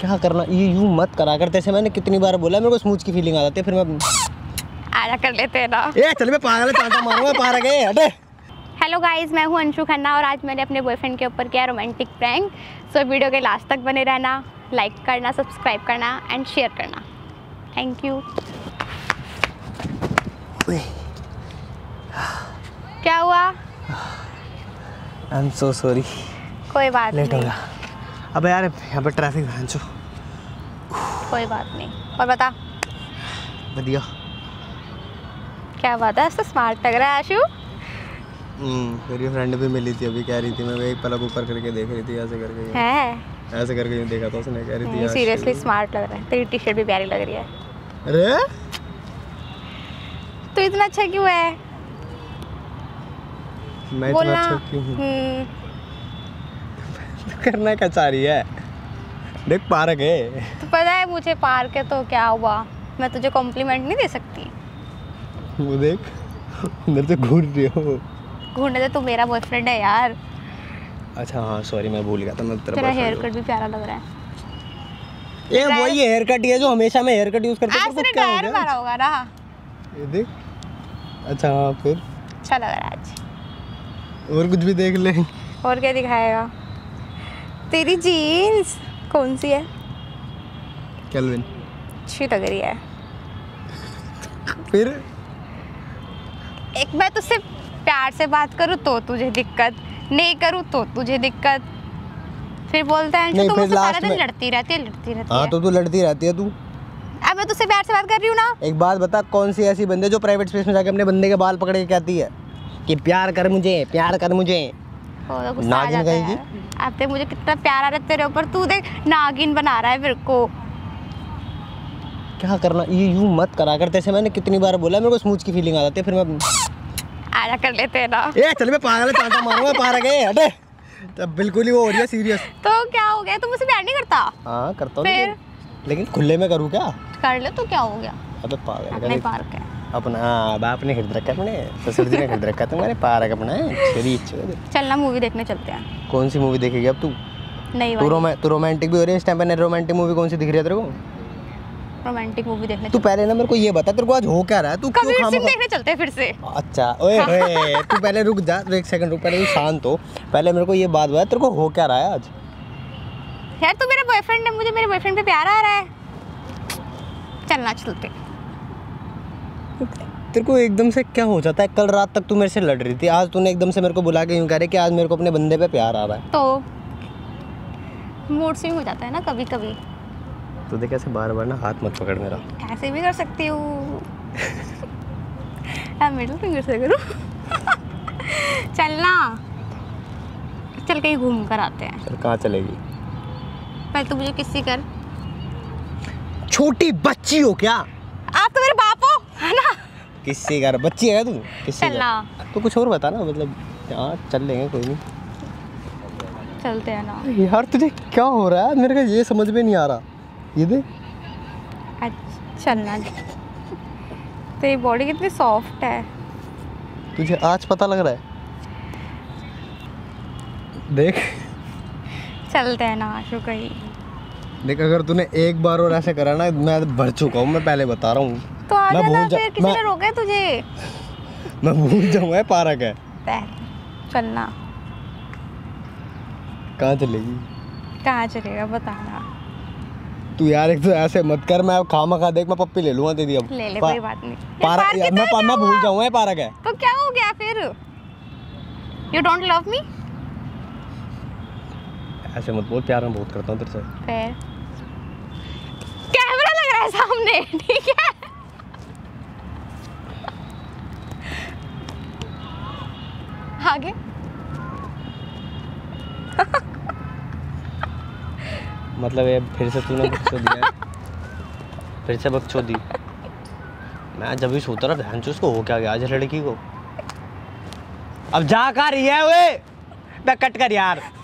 क्या करना, ये यूँ मत करा करते, ऐसे मैंने कितनी बार बोला, मेरे को स्मूच की फीलिंग आ जाती है, फिर मैं आया कर लेते हैं ना। ए चल मैं पागल चांटा मारूंगा पार गए हटे। हेलो गाइस, मैं हूँ अंशु खन्ना और आज मैंने अपने बॉयफ्रेंड के ऊपर किया रोमांटिक प्रैंक। सो वीडियो के लास्ट तक बने रहना, लाइक करना, सब्सक्राइब करना एंड शेयर करना। Thank you. क्या हुआ? I am so sorry. कोई बात लेट नहीं, लेट होगा। अबे यार यहाँ पर ट्रैफिक है अंशु। कोई बात नहीं। और बता। बढ़िया। क्या बात है, ऐसा स्मार्ट लग रहा है आशु। मेरी फ्रेंड भी मिली थी अभी, कह रही थी मैं एक पलक ऊपर करके देख रही थी, ऐसे करके है, ऐसे करके देखा था उसने, कह रही थी सीरियसली स्मार्ट लग रहा है, तेरी टी शर्ट भी प्यारी लग रही है। अरे तो इतना अच्छा क्यों है? मैं इतना अच्छा क्यों हूँ? तो करना क्या चाह रही है? देख पार्क है तो पता है मुझे, पार्क है तो क्या हुआ, मैं तुझे कॉम्प्लीमेंट नहीं दे सकती? वो देख अंदर से घूर रही हो। घूरने तो मेरा बॉयफ्रेंड है यार। अच्छा हाँ सॉरी मैं भूल गया था। मैं तेरा हेयर कट भी प्यारा लग रहा है। ये वही हेयर कट है जो हमेशा मैं हेयर कट यूज करता हूं। आज डायर मारा होगा ना, ये देख। अच्छा हाँ फिर अच्छा लग रहा है आज। और कुछ भी देख ले। और क्या दिखाएगा? तेरी जीन्स कौन सी है? कैल्विन। अच्छी लग रही है। फिर एक मैं तुझसे प्यार से बात करूँ तो तुझे दिक्कत, नहीं करूँ तो तुझे दिक्कत, फिर बोलता है नहीं, फिर सारा दिन लड़ती रहती है। हाँ तो तू लड़ती रहती है तू। अब मैं तुझसे प्यार से बात कर रही हूँ ना। एक बात बता, कौन सी ऐसी बंदे जो प्राइवेट स्पेस में जाके अपने बंदे के बाल पकड़ के कहती है कि प्यार कर मुझे, प्यार कर मुझे? नागिन कहेगी। अब देख मुझे कितना प्यार आ रहा है तेरे ऊपर, तू देख नागिन बना रहा है मेरे को। क्या करना, ये यूँ मत करा करते, ऐसे मैंने कितनी बार बोला, मेरे को स्मूच की फीलिंग आ जाती है, फिर मैं आया कर लेते हैं ना। ए चल मैं पागल चांटा मारूंगा पार गए हटे। तब बिल्कुल ही वो हो रही है सीरियस। तो क्या हो गया, तुम मुझसे प्यार नहीं करता? हां करता हूं फिर, लेकिन खुले में करूं क्या? कर ले तो क्या हो गया। अबे पागल अपने पार्क है अपना, बाप ने खरीद रखा, अपने ससुर जी ने खरीद रखा तुम्हारे पार्क अपना है। तेरी इच्छा है चलना, मूवी देखने चलते हैं। कौन सी मूवी देखेगी अब तू? नहीं वाली तो रोमांटिक भी हो रही है इस टाइम पे। रोमांटिक मूवी कौन सी दिख रही है तेरे को? रोमांटिक मूवी देखने। तू पहले ना मेरे को ये बता तेरे को आज हो क्या रहा है? तू कबीर सिंह देखने चलते हैं फिर से। अच्छा ओए ओए तू पहले रुक जा, एक सेकंड रुक, पहले शांत हो। पहले मेरे को ये बात बता तेरे को हो क्या रहा है आज? यार तू मेरा बॉयफ्रेंड है, मुझे मेरे बॉयफ्रेंड पे प्यार आ रहा है। चलना चलते। तेरे को एकदम से क्या हो जाता है? कल रात तक तू मेरे से लड़ रही थी, आज तूने एकदम से मेरे को बुला के यूं कह रही कि आज मेरे को अपने बंदे पे प्यार आ रहा है। तो मूड स्विंग हो जाता है ना कभी कभी। तो देख ऐसे बार बार ना हाथ मत पकड़ मेरा। ऐसे भी कर सकती हूँ। मिडिल फिंगर से करूँ। चलना, चल कहीं घूम कर आते हैं। चल कहाँ चलेगी? पहले तो मुझे किसी कर। छोटी बच्ची हो क्या आप? तो मेरे बाप हो है ना। किसी कर बच्ची है तू? किसी चलना तो कुछ और बता ना, मतलब हाँ चल लेंगे कोई नहीं, चलते हैं ना। यार तुझे क्या हो रहा है, मेरे को ये समझ में नहीं आ रहा। ये दे चलना। तेरी बॉडी कितनी सॉफ्ट है। तुझे आज पता लग रहा है? देख चलते हैं ना आशु कहीं। देख अगर तूने एक बार और ऐसे करा ना, मैं भर चुका हूँ, मैं पहले बता रहा हूँ। तो आ जाना फिर, किसी ने रोका है तुझे? मैं भूल जाऊँगा पार्क है। चलना कहाँ चलेगी? कहाँ चलेगा बताना तू। यार एक तो ऐसे मत कर, मैं खामा खा देख मैं पप्पी ले लूँगा तेरी। अब ले ले कोई बात नहीं। पार्क यार मैं भूल जाऊँगा ये पार्क है। तो क्या हो गया फिर? You don't love me? ऐसे मत बोल, प्यार मैं बहुत करता हूँ तेरे से। फिर कैमरा लग रहा है सामने, ठीक है? आगे मतलब ये फिर से तूने बकचो दिया। फिर से बकचो दी। मैं जब भी सोता रहा बहन चो उसको हो क्या गया आज लड़की को। अब जा कर रही है वे, मैं कट कर यार।